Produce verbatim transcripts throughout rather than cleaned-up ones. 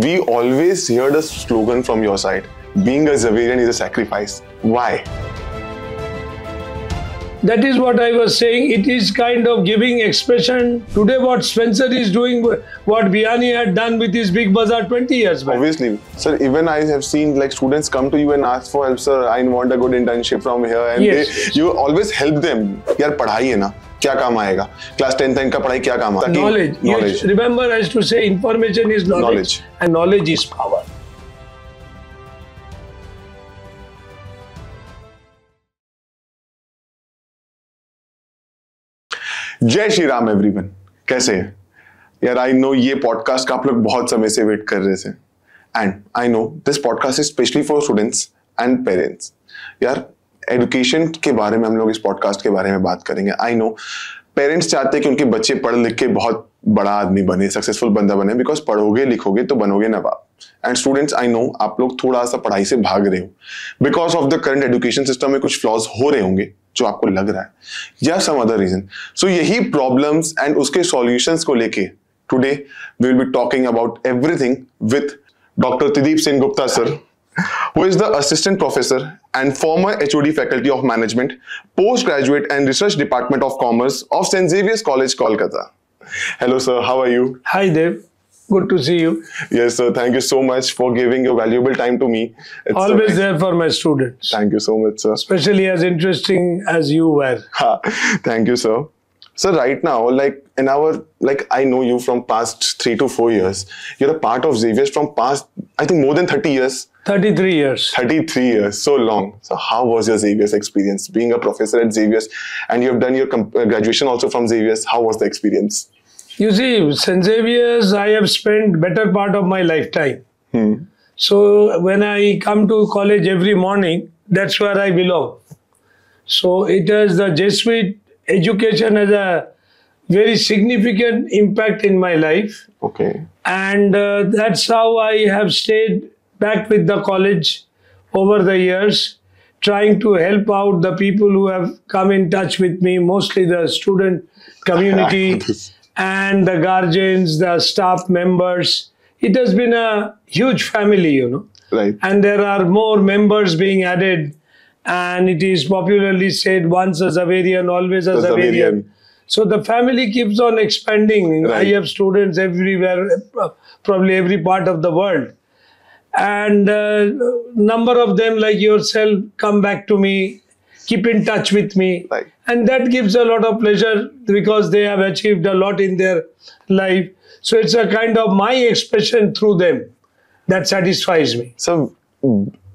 We always hear the slogan from your side, being a Xaverian is a sacrifice. Why? That is what I was saying. It is kind of giving expression. Today what Spencer is doing, what Biyani had done with his big bazaar twenty years back. Obviously. Sir, even I have seen like students come to you and ask for help, sir, I want a good internship from here. And yes. they, you always help them. Yaar, padhai hai na. Kya kaam aayega? Class tenth ka padhai kya kaam aayega? Knowledge. knowledge. Yes, remember, I used to say information is knowledge. knowledge. And knowledge is power. जय Shri Ram everyone, कैसे हैं यार? I know ये podcast का आप लोग बहुत समय से वेट कर रहे थे and I know this podcast is specially for students and parents. यार एजुकेशन के बारे में हम लोग इस पॉडकास्ट के बारे में बात करेंगे. आई नो पेरेंट्स चाहते हैं कि उनके बच्चे पढ़ लिख के बहुत बड़ा आदमी बने, सक्सेसफुल बंदा बने, बिकॉज पढ़ोगे लिखोगे तो बनोगे नवाब. एंड स्टूडेंट्स आई नो आप लोग थोड़ा सा पढ़ाई से भाग रहे हो because of the current education system में कुछ फ्लॉज हो रहे होंगे जो आपको लग रहा है या सम अदर रीजन. सो यही प्रॉब्लम्स एंड उसके सॉल्यूशंस को लेके today we will be talking about everything with doctor Tideep Singh Gupta sir, who is the assistant professor and former HOD faculty of management, post graduate and research department of commerce of saint Xavier's college Kolkata. Hello sir, how are you? Hi Dev, good to see you. Yes sir, thank you so much for giving your valuable time to me. It's always there for my students. Thank you so much sir. Especially as interesting as you were. Ha, thank you sir. So right now, like in our, like I know you from past three to four years. You're a part of Xavier's from past, I think more than thirty years. thirty-three years. thirty-three years, so long. So how was your Xavier's experience? Being a professor at Xavier's and you have done your graduation also from Xavier's. How was the experience? You see, Saint Xavier's, I have spent better part of my lifetime. Hmm. So when I come to college every morning, that's where I belong. So it has the Jesuit education has a very significant impact in my life. Okay. And uh, that's how I have stayed back with the college over the years, trying to help out the people who have come in touch with me, mostly the student community. And the guardians, the staff members. It has been a huge family, you know. Right. And there are more members being added. And it is popularly said, once a Xaverian, always a Xaverian. So the family keeps on expanding. Right. I have students everywhere, probably every part of the world. And uh, number of them, like yourself, come back to me, keep in touch with me. Right. And that gives a lot of pleasure because they have achieved a lot in their life. So it's a kind of my expression through them that satisfies me. So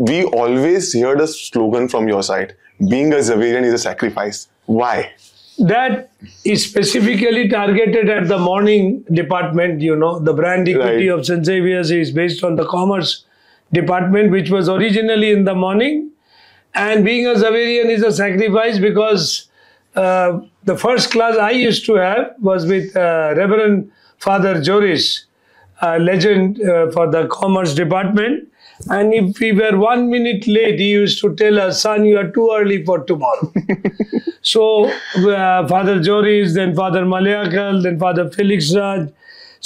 we always hear the slogan from your side, being a Xaverian is a sacrifice. Why? That is specifically targeted at the morning department, you know, the brand equity right. of Saint Xavier's is based on the commerce department, which was originally in the morning. And being a Xaverian is a sacrifice because Uh, the first class I used to have was with uh, Reverend Father Joris, a legend uh, for the commerce department. And if we were one minute late, he used to tell us, son, you are too early for tomorrow. So uh, Father Joris, then Father Malayakal, then Father Felix Raj.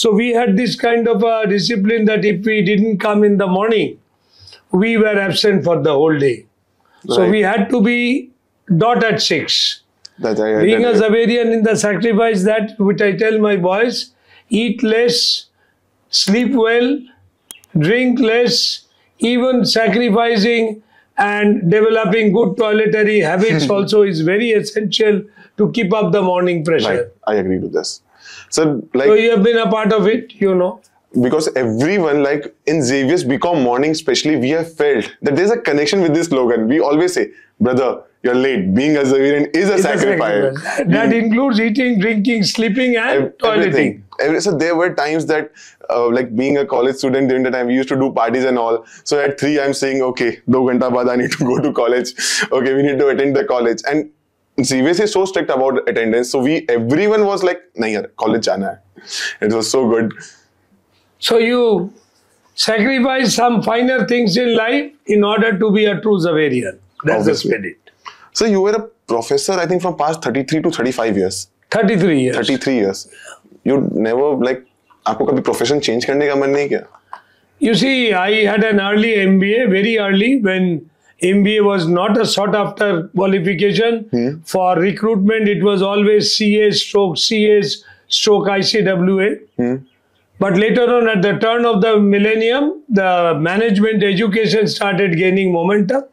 So we had this kind of a discipline that if we didn't come in the morning, we were absent for the whole day. Right. So we had to be dot at six. That I, Being that a Xaverian in the sacrifice that, which I tell my boys, eat less, sleep well, drink less, even sacrificing and developing good toiletary habits also is very essential to keep up the morning pressure. Right. I agree with this. So, like, so you have been a part of it, you know. Because everyone, like in Xavier's become morning, especially we have felt that there's a connection with this slogan. We always say, brother, you're late. Being a Xaverian is a it's sacrifice. A sacrifice. That mm. includes eating, drinking, sleeping and everything. Toileting. Every, so there were times that uh, like being a college student during the time, we used to do parties and all. So at three, I'm saying, okay, do ghanta baad I need to go to college. Okay, we need to attend the college. And Xavier's is so strict about attendance. So we, everyone was like, nahi yaar, college jana hai. It was so good. So you sacrifice some finer things in life in order to be a true Xaverian. That's the spirit. So you were a professor, I think, from past thirty-three to thirty-five years. thirty-three years. thirty-three years. You never like, आपको कभी profession change करने का मन नहीं किया? You see, I had an early M B A, very early, when M B A was not a sought-after qualification. Mm-hmm. For recruitment, it was always C A stroke C A stroke I C W A. Mm-hmm. But later on, at the turn of the millennium, the management education started gaining momentum.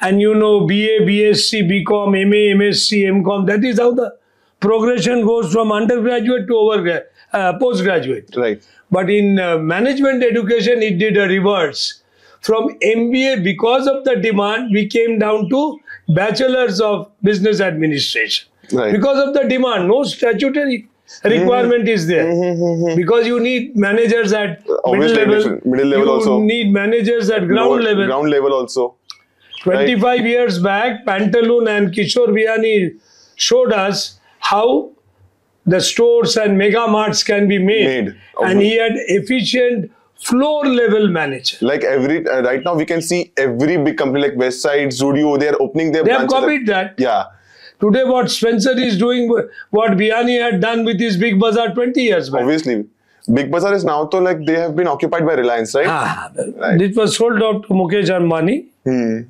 And you know, B A, B S C, B Com, M A, M S C, M Com, that is how the progression goes from undergraduate to overgra uh, postgraduate. Right. But in uh, management education, it did a reverse. From M B A, because of the demand, we came down to Bachelors of Business Administration. Right. Because of the demand, no statutory requirement mm-hmm. is there. Mm-hmm. Because you need managers at middle level, middle level, you also need managers at ground level. Ground level also. twenty-five right. years back, Pantaloon and Kishore Biyani showed us how the stores and mega marts can be made. made. Okay. And he had efficient floor level manager. Like every, uh, right now we can see every big company like Westside, Zudio, they are opening their they branches. They have copied that. Yeah. Today what Spencer is doing, what Biyani had done with his Big Bazaar twenty years back. Obviously. Big Bazaar is now to like, they have been occupied by Reliance, right? Ah, right. It was sold out to Mukesh Ambani. Hmm.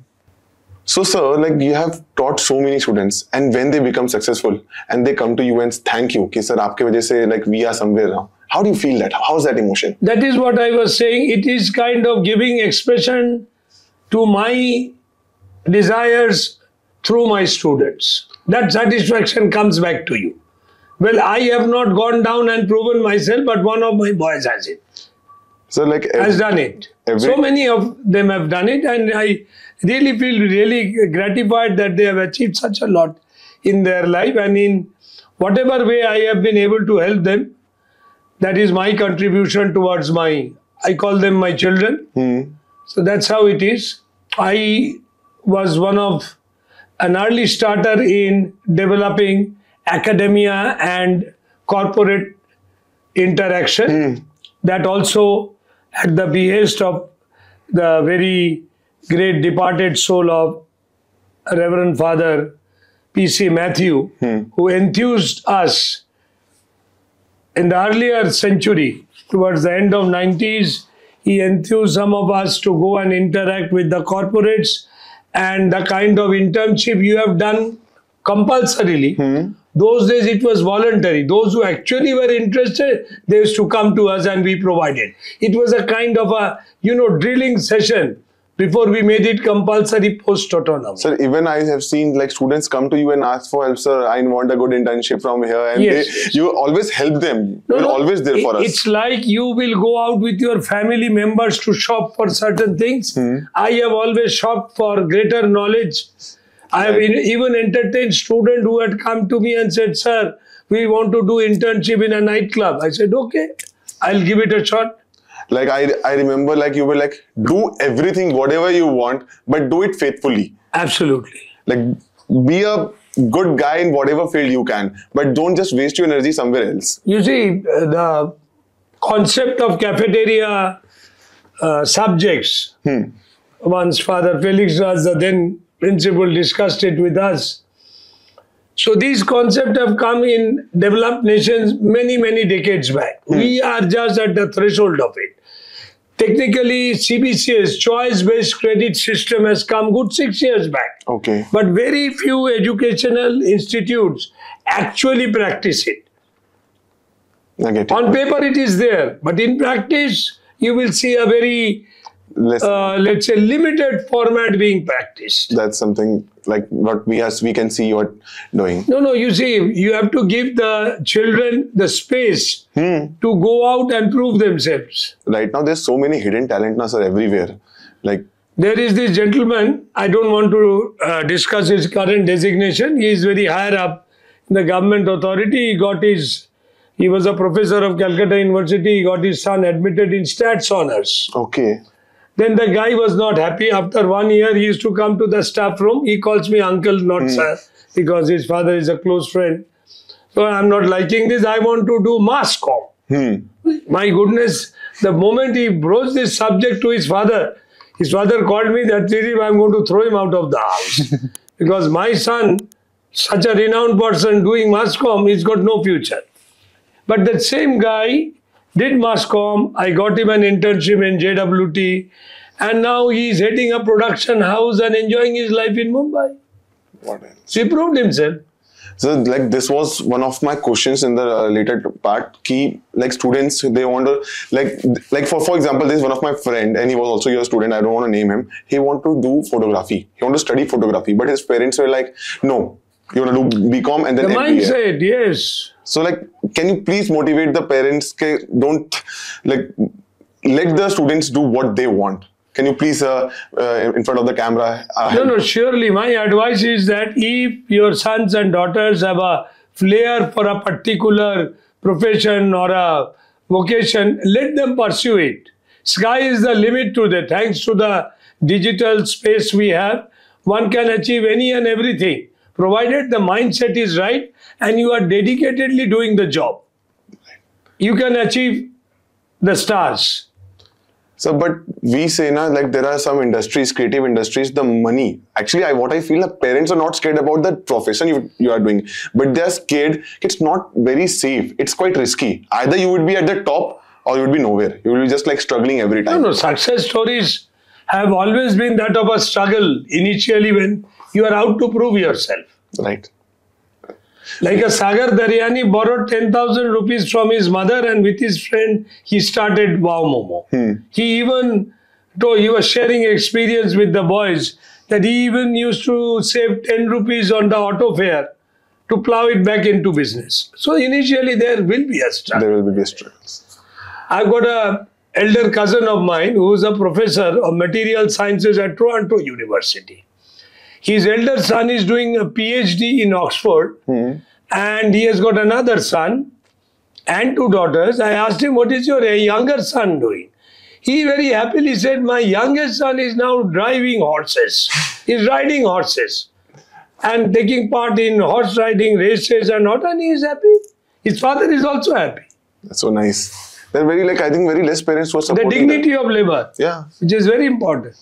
So sir, like you have taught so many students, and when they become successful and they come to you and thank you, ki sir, aapke wajah se, like we are somewhere now. How do you feel that? How's that emotion? That is what I was saying. It is kind of giving expression to my desires through my students. That satisfaction comes back to you. Well, I have not gone down and proven myself, but one of my boys has it. So like every, has done it. Every, so many of them have done it, and I really feel really gratified that they have achieved such a lot in their life, and in whatever way I have been able to help them. That is my contribution towards my, I call them my children. Mm. So that's how it is. I was one of an early starter in developing academia and corporate interaction. Mm. That also at the behest of the very great departed soul of Reverend Father P C Matthew, mm. who enthused us in the earlier century, towards the end of nineties, he enthused some of us to go and interact with the corporates, and the kind of internship you have done compulsorily. Hmm. Those days it was voluntary. Those who actually were interested, they used to come to us and we provided. It was a kind of a, you know, drilling session before we made it compulsory post-autonomous. Sir, even I have seen like students come to you and ask for help, sir, I want a good internship from here. And yes, they, yes. you always help them. No, You're no, always there it, for us. It's like you will go out with your family members to shop for certain things. Hmm. I have always shopped for greater knowledge. I have right. in, even entertained students who had come to me and said, sir, we want to do internship in a nightclub. I said, okay, I'll give it a shot. Like I, I remember like you were like, do everything, whatever you want, but do it faithfully. Absolutely. Like be a good guy in whatever field you can, but don't just waste your energy somewhere else. You see, the concept of cafeteria uh, subjects, hmm. once Father Felix Raj, the then principal, discussed it with us. So these concepts have come in developed nations many, many decades back. Hmm. We are just at the threshold of it. Technically, C B C S, choice-based credit system, has come good six years back. Okay. But very few educational institutes actually practice it. I get it. On paper, it is there. But in practice, you will see a very, uh, let's say, limited format being practiced. That's something like what we, as we can see you are doing. No, no, you see, you have to give the children the space hmm. to go out and prove themselves. Right now, there's so many hidden talent now, sir, everywhere. Like there is this gentleman, I don't want to uh, discuss his current designation. He is very higher up in the government authority. He got his, he was a professor of Calcutta University. He got his son admitted in stats honors. Okay. Then the guy was not happy. After one year, he used to come to the staff room. He calls me uncle, not mm. sir, because his father is a close friend. So I'm not liking this. I want to do mass comm. Mm. My goodness, the moment he broached this subject to his father, his father called me that I'm going to throw him out of the house. Because my son, such a renowned person doing mass comm, he's got no future. But that same guy did Masscom. I got him an internship in J W T. And now he is heading a production house and enjoying his life in Mumbai. What else? So he proved himself. So, like, this was one of my questions in the uh, later part. Ki, like, students, they wonder, like, like for, for example, there is one of my friend, and he was also your student, I don't want to name him. He wanted to do photography. He wanted to study photography. But his parents were like, no, you want to do B Com and then the M B A. The mindset, yes. So, like, can you please motivate the parents? Ke, don't, like, let the students do what they want. Can you please, uh, uh, in front of the camera? Uh, no, no, surely. My advice is that if your sons and daughters have a flair for a particular profession or a vocation, let them pursue it. Sky is the limit today. Thanks to the digital space we have, one can achieve any and everything, provided the mindset is right and you are dedicatedly doing the job. You can achieve the stars. So, but we say, na, like, there are some industries, creative industries, the money. Actually, I what I feel, like, parents are not scared about the profession you, you are doing. But they are scared. It's not very safe. It's quite risky. Either you would be at the top or you would be nowhere. You will be just like struggling every time. No, no. Success stories have always been that of a struggle initially when you are out to prove yourself. Right. Like a Sagar Daryani borrowed ten thousand rupees from his mother and with his friend, he started Wow Momo. Hmm. He even, though he was sharing experience with the boys, that he even used to save ten rupees on the auto fare to plow it back into business. So initially there will be a struggle. There will be a struggle. I've got an elder cousin of mine who is a professor of material sciences at Toronto University. His elder son is doing a PhD in Oxford, mm. and he has got another son and two daughters. I asked him, what is your younger son doing? He very happily said, my youngest son is now driving horses. He's riding horses and taking part in horse riding races and all, and he is happy. His father is also happy. That's so nice. They're very, like, I think very less parents were supporting the dignity them. of labor, yeah, which is very important.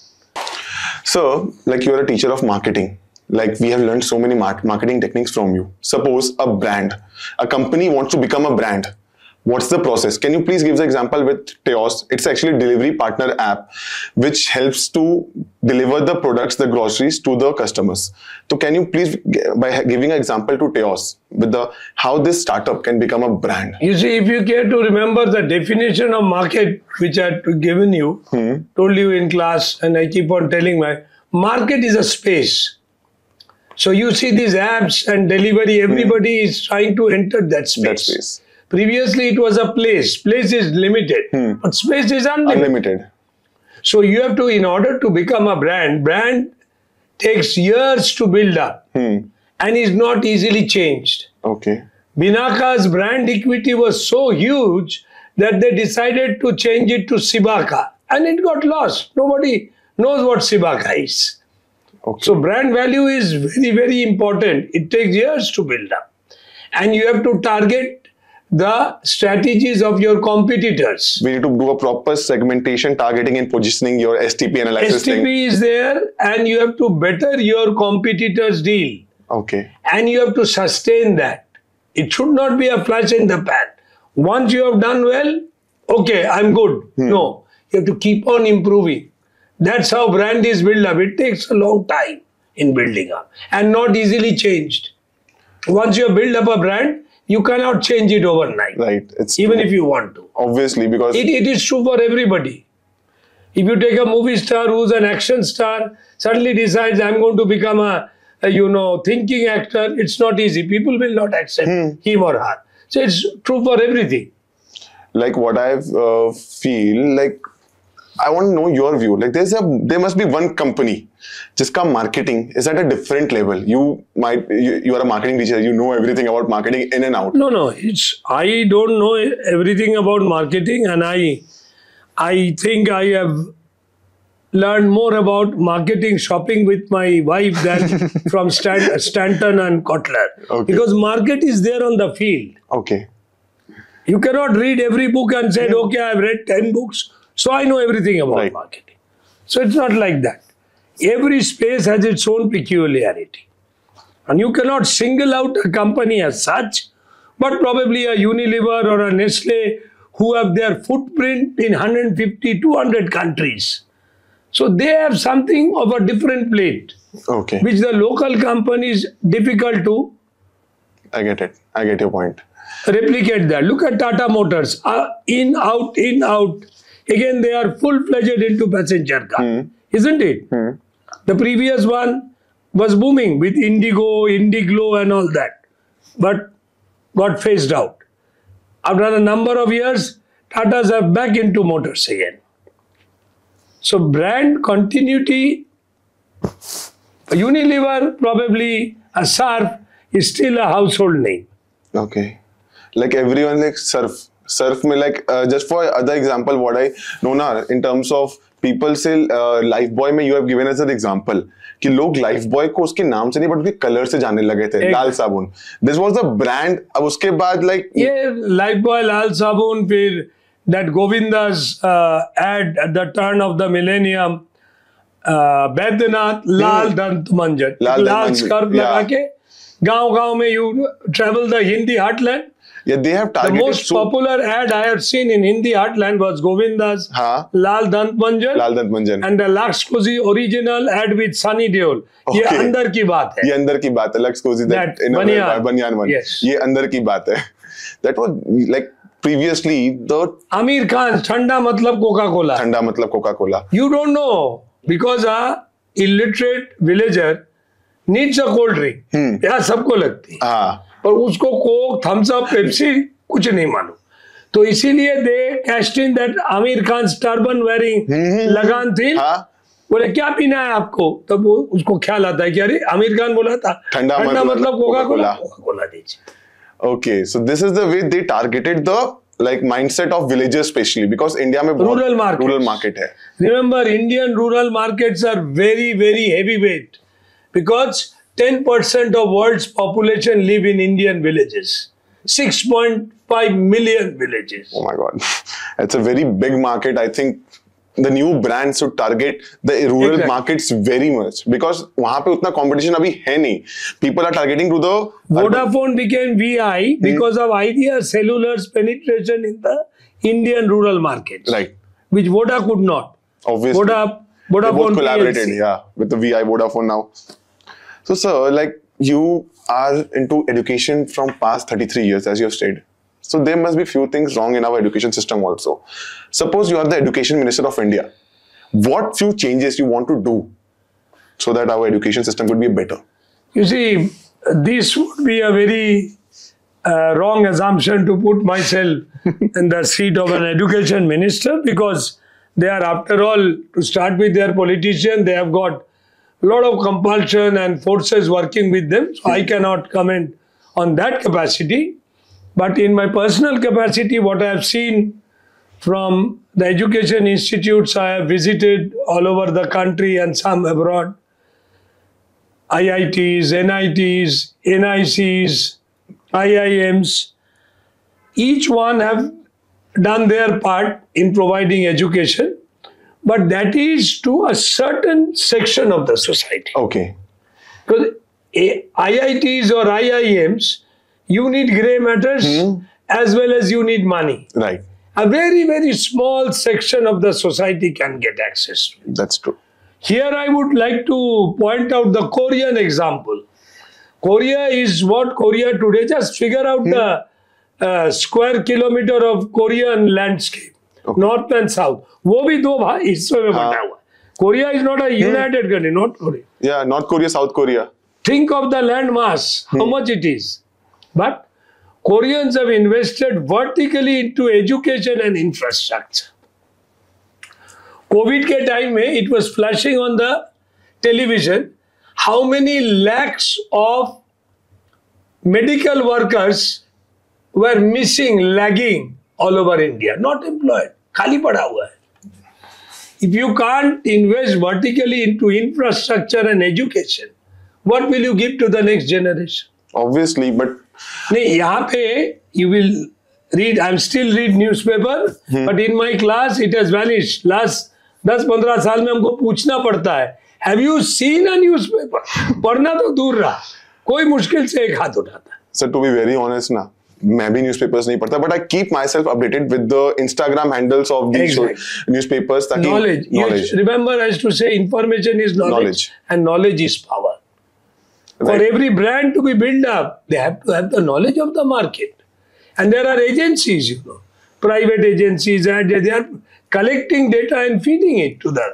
So, like, you are a teacher of marketing, like we have learned so many marketing techniques from you. Suppose a brand, a company wants to become a brand. What's the process? Can you please give the example with TIOOS? It's actually a delivery partner app which helps to deliver the products, the groceries to the customers. So can you please, by giving an example to TIOOS, with the how this startup can become a brand? You see, if you care to remember the definition of market which I had given you, hmm. told you in class, and I keep on telling my, market is a space. So you see these apps and delivery, everybody hmm. is trying to enter that space. That space. Previously, it was a place. Place is limited, hmm. but space is unlimited. unlimited. So you have to, in order to become a brand, brand takes years to build up hmm. and is not easily changed. Okay. Binaka's brand equity was so huge that they decided to change it to Cibaca and it got lost. Nobody knows what Cibaca is. Okay. So brand value is very, very important. It takes years to build up and you have to target the strategies of your competitors. We need to do a proper segmentation, targeting and positioning your S T P analysis. S T P thing. is there and you have to better your competitors' deal. Okay. And you have to sustain that. It should not be a flash in the pan. Once you have done well, okay, I'm good. Hmm. No, you have to keep on improving. That's how brand is built up. It takes a long time in building up and not easily changed. Once you have built up a brand, you cannot change it overnight, right? It's even true. If you want to. Obviously, because it, it is true for everybody. If you take a movie star who's an action star, suddenly decides I'm going to become a, a you know, thinking actor, it's not easy. People will not accept hmm. him or her. So it's true for everything. Like what I uh, feel, like I want to know your view. Like there's a, there must be one company jiska marketing is at a different level. You might, you, you are a marketing teacher. You know everything about marketing in and out. No, no. It's, I don't know everything about marketing and I, I think I have learned more about marketing shopping with my wife than from Stan, Stanton and Kotler. Okay. Because market is there on the field. Okay. You cannot read every book and say, yeah. okay, I've read ten books. So I know everything about right. marketing. So it's not like that. Every space has its own peculiarity. And you cannot single out a company as such, but probably a Unilever or a Nestle who have their footprint in one hundred fifty, two hundred countries. So they have something of a different plate, okay, which the local companies difficult to. I get it. I get your point. Replicate that. Look at Tata Motors. Uh, in, out, in, out. Again, they are full-fledged into passenger car. Mm. Isn't it? Mm. The previous one was booming with Indigo, Indiglo and all that. But got phased out. After a number of years, Tatas are back into motors again. So brand continuity, Unilever, probably a Surf, is still a household name. Okay. Like everyone like Surf. Surf me like, uh, just for other example, what I know now, in terms of people say, uh, Lifeboy mein you have given as an example. Ki log Lifeboy ko uske naam se nahi, but uske color se jaane lage the. Lal Sabun. This was the brand. Ab uske baad like... Yeah, Lifeboy, Lal Sabun, phir that Govindas uh, ad at the turn of the millennium, uh, Baidyanath, Lal Dant Manjat. Lal, Lal scarf yeah. laga ke, gaon gaon mein you travel the Hindi heartland. Yeah, they have targeted. The most so popular ad I have seen in Hindi heartland was Govindas, Haan. Lal Dant Manjan, Lal Dant Manjan, and the Lux Cozy original ad with Sunny Deol. Okay. Ye andar ki baat hai. Ye andar ki baat hai. Lux Cozy that, that in Banyan. Banyan one. Yes. Ye andar ki baat hai. That was like previously the Amir Khan Thanda matlab Coca Cola. Thanda matlab Coca Cola. You don't know because a illiterate villager needs a cold drink. Hmm. Yeah, sabko lagti. Ah. पर उसको Coke, Thums up, Pepsi कुछ नहीं मालूम तो इसीलिए they cast in that Aamir Khan turban wearing Lagaan थी बोले क्या पीना है आपको तब वो उसको ख्याल आता है कि अरे आमिर खान बोला था ठंडा मतलब कोका कोला कोला दीजिए okay so this is the way they targeted the like mindset of villages specially because India में रूरल मार्केट रूरल मार्केट है remember Indian rural markets are very very heavy weight because ten percent of world's population live in Indian villages. six point five million villages. Oh my God. It's a very big market. I think the new brands should target the rural exactly. markets very much. Because wahan pe utna competition abhi hai nahi. People are targeting to the... Vodafone urban. Became V I because hmm. of Idea Cellular's penetration in the Indian rural markets. Right. Which Voda could not. Obviously. Voda, Vodafone they both collaborated P L C. Yeah, with the V I Vodafone now. So, sir, like you are into education from past thirty-three years, as you have said. So, there must be few things wrong in our education system also. Suppose you are the Education Minister of India. What few changes you want to do so that our education system could be better? You see, this would be a very uh, wrong assumption to put myself in the seat of an education minister because they are, after all, to start with, they are politicians, they have got lot of compulsion and forces working with them. So I cannot comment on that capacity. But in my personal capacity, what I have seen from the education institutes I have visited all over the country and some abroad, I I Ts, N I Ts, N I Cs, I I Ms, each one have done their part in providing education. But that is to a certain section of the society. Okay. Because I I Ts or I I Ms, you need grey matters mm. as well as you need money. Right. A very, very small section of the society can get access to it. That's true. Here I would like to point out the Korean example. Korea is what Korea today. Just figure out mm. the uh, square kilometer of Korean landscape. Okay. North and South. Wo bhi do hisse mein banta hua. Korea is not a united hmm. country, not Korea. Yeah, North Korea, South Korea. Think of the land mass, hmm. how much it is. But Koreans have invested vertically into education and infrastructure. COVID ke time mein, it was flashing on the television. How many lakhs of medical workers were missing, lagging all over India, not employed. Khali pada hua hai. If you can't invest vertically into infrastructure and education, what will you give to the next generation? Obviously, but... Nahin, yahan pe, you will read, I still read newspaper, hmm. but in my class, it has vanished. Last ten to fifteen saal mein humko puchna padta hai. Have you seen a newspaper? Padhna to dur raha. Koi mushkil se ek haath uthata. Sir, to be very honest, na, मैं भी newspapers नहीं पढ़ता, but I keep myself updated with the Instagram handles of these exactly. newspapers. Knowledge. knowledge. Remember, as to say, information is knowledge, knowledge. and knowledge is power. Right. For every brand to be built up, they have to have the knowledge of the market. And there are agencies, you know, private agencies, and they are collecting data and feeding it to the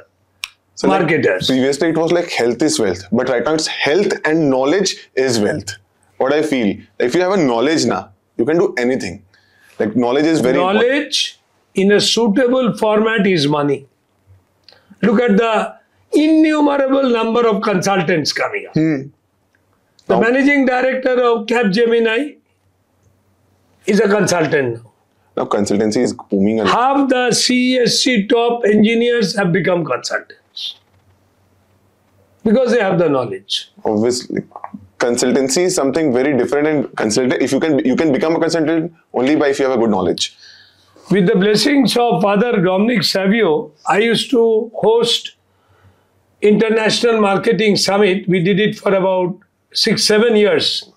so marketers. Like previously, it was like health is wealth, but right now it's health and knowledge is wealth. What I feel, if you have a knowledge now, you can do anything. Like knowledge is very important. Knowledge in a suitable format is money. Look at the innumerable number of consultants coming up. Hmm. The managing director of Capgemini is a consultant now. Now consultancy is booming a lot. Half the C S C top engineers have become consultants because they have the knowledge. Obviously, consultancy is something very different. And consultant, if you can, you can become a consultant only by if you have a good knowledge. With the blessings of Father Dominic Savio, I used to host International Marketing Summit. We did it for about six, seven years,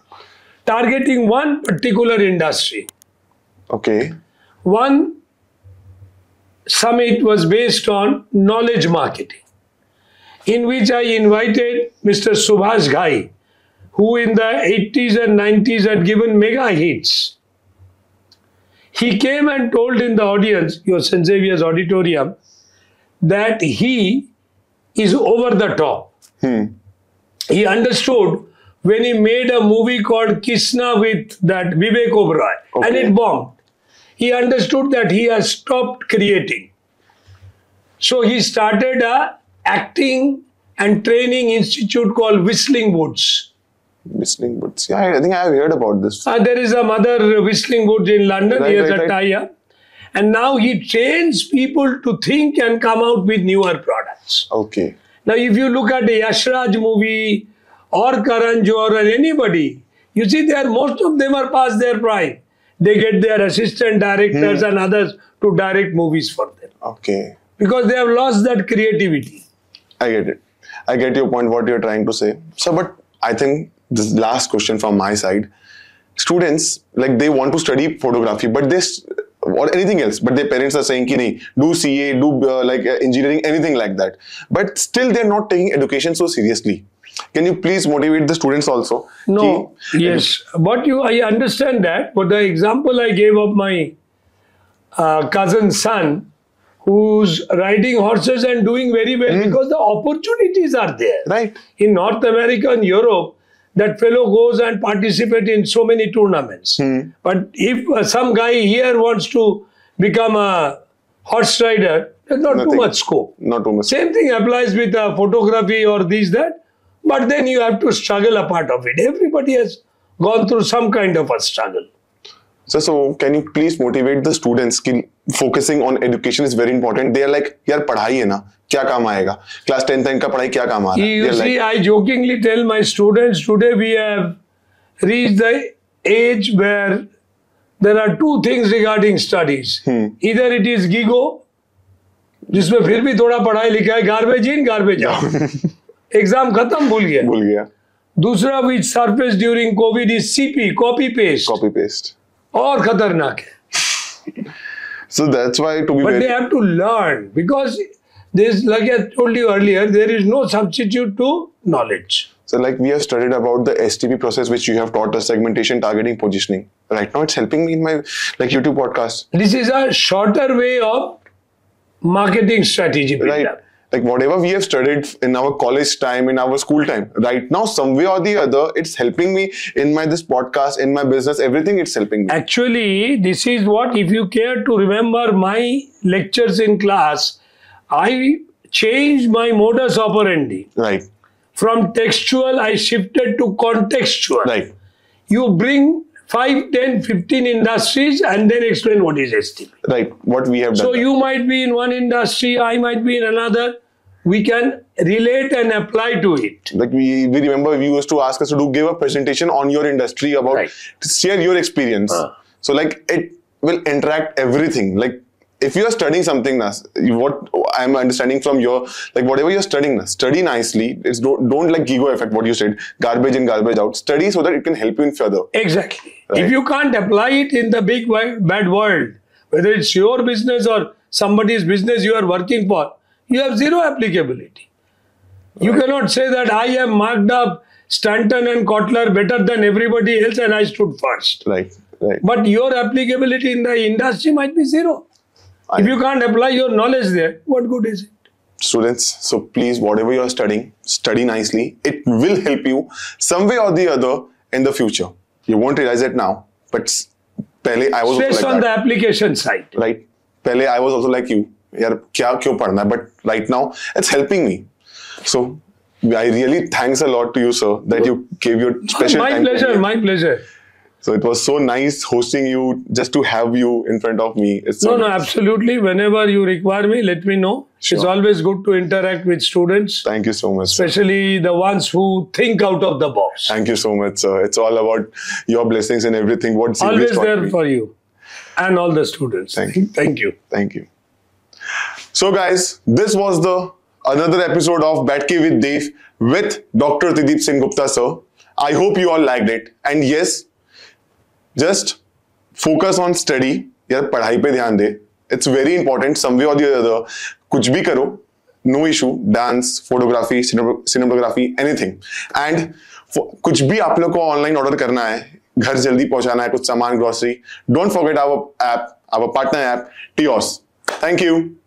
targeting one particular industry. Okay. One summit was based on knowledge marketing, in which I invited Mister Subhash Ghai, who in the eighties and nineties had given mega hits. He came and told in the audience, your Saint Xavier's auditorium, that he is over the top. Hmm. He understood when he made a movie called Kisna with that Vivek Oberoi, okay. and it bombed. He understood that he has stopped creating. So he started a acting and training institute called Whistling Woods. Whistling Woods, yeah, I think I have heard about this. Uh, there is a mother Whistling Woods in London, right, he has right, a tie-up. Right. And now he trains people to think and come out with newer products. Okay. Now if you look at the Yash Raj movie, or Karan Johar or anybody, you see there most of them are past their prime. They get their assistant directors hmm. and others to direct movies for them. Okay. Because they have lost that creativity. I get it. I get your point, what you're trying to say. So, but I think this last question from my side. Students, like they want to study photography, but they, or anything else, but their parents are saying, ki nahi, do C A, do uh, like uh, engineering, anything like that. But still they're not taking education so seriously. Can you please motivate the students also? No, Ki, yes. But you, I understand that. But the example I gave of my uh, cousin's son, who's riding horses and doing very well mm. because the opportunities are there. Right. In North America and Europe, that fellow goes and participates in so many tournaments. Mm. But if uh, some guy here wants to become a horse rider, there's not Nothing. too much scope. Not too much. Same thing applies with uh, photography or these, that. But then you have to struggle a part of it. Everybody has gone through some kind of a struggle. So, so can you please motivate the students? Focusing on education is very important. They are like, yaar, padhai hai na, kya kaam aayega? Class tenth ka padhai kya kaam aayega? You see, like, I jokingly tell my students, today we have reached the age where there are two things regarding studies. Hmm. Either it is GIGO, jisme phir bhi thoda padhai likha hai, garbage in, garbage out. Exam khatam bhul gaya. Bhul gaya. Dusra which surfaced during COVID is C P, copy paste. Copy paste. Aur khatarnak hai. So that's why to be. But they have to learn because this, like I told you earlier, there is no substitute to knowledge. So like we have studied about the S T P process, which you have taught us, segmentation, targeting, positioning. Right now it's helping me in my like YouTube podcast. This is a shorter way of marketing strategy. Right. Up. Like whatever we have studied in our college time, in our school time, right now, some way or the other, it's helping me in my this podcast, in my business, everything it's helping me. Actually, this is what, if you care to remember my lectures in class, I changed my modus operandi. Right. From textual, I shifted to contextual. Right. You bring five, ten, fifteen industries and then explain what is S T P. Right, what we have done. So you might be in one industry, I might be in another. We can relate and apply to it. Like we, we remember we used to ask us to do, give a presentation on your industry about, right. to share your experience. Uh. So like it will interact everything. Like if you are studying something, what I'm understanding from your, like whatever you're studying, study nicely. It's don't, don't like GIGO effect, what you said, garbage in, garbage out. Study so that it can help you in further. Exactly. Right? If you can't apply it in the big bad world, whether it's your business or somebody's business you are working for, you have zero applicability. Right. You cannot say that I am marked up Stanton and Kotler better than everybody else and I stood first. Right. Right. But your applicability in the industry might be zero. I if know. you can't apply your knowledge there, what good is it? Students, so please, whatever you are studying, study nicely. It will help you some way or the other in the future. You won't realize it now, but pehle I was Stress also like on that. the application side. Right. Pehle I was also like you. Yaar, kya, kyo padhna? But right now, it's helping me. So I really thanks a lot to you, sir, that you gave your special my time. My pleasure. My pleasure. So it was so nice hosting you, just to have you in front of me. It's so no, nice. no, absolutely. Whenever you require me, let me know. Sure. It's always good to interact with students. Thank you so much. Especially sir. the ones who think out of the box. Thank you so much, sir. It's all about your blessings and everything. What's always there me. for you and all the students. Thank you. Thank you. Thank you. So guys, this was the another episode of Batki with Dev with Doctor Tideep Singh Gupta, sir. I hope you all liked it. And yes, just focus on study. Yaar, padhai pe dhyan de. It's very important. Some way or the other. Kuch bhi karo. No issue. Dance, photography, cinematography, anything. And for, kuch bhi aap log ko online order karna hai. Ghar jaldi pahunchana hai. Kuch saman, grocery. Don't forget our app. Our partner app. TIOOS. Thank you.